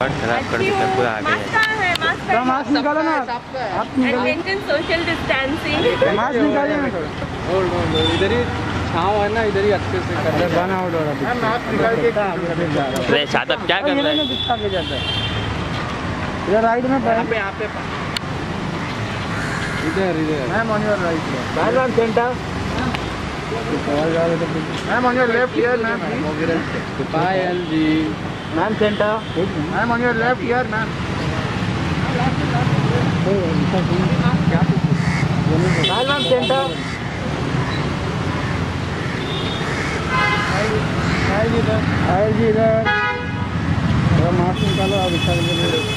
खराब कर देता पूरा आगे है। मास्क निकालो ना, सोशल डिस्टेंसिंग मास्क निकालिए ना, इधर ही छांव है ना, इधर ही अच्छे से कर बना हो रहा मास्क निकाल के अरे शादब क्या कर रहा है राइट में पे यहाँ पे इधर इधर ma'am on your right ma'am on centre ma'am on your left here ma'am by L G ma'am centre ma'am on your left here ma'am ma'am centre oil जी इधर मास्क निकालो आप इधर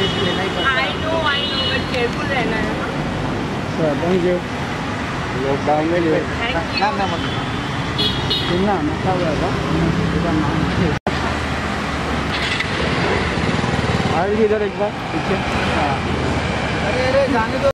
रिस्क लेना ही पड़ता है आई नो बट केयरफुल रहना है ना सर थैंक यू लॉकडाउन में लिए नाम नाम सुनना मतलब आएगी इधर एक बार पीछे अरे अरे जाने दो।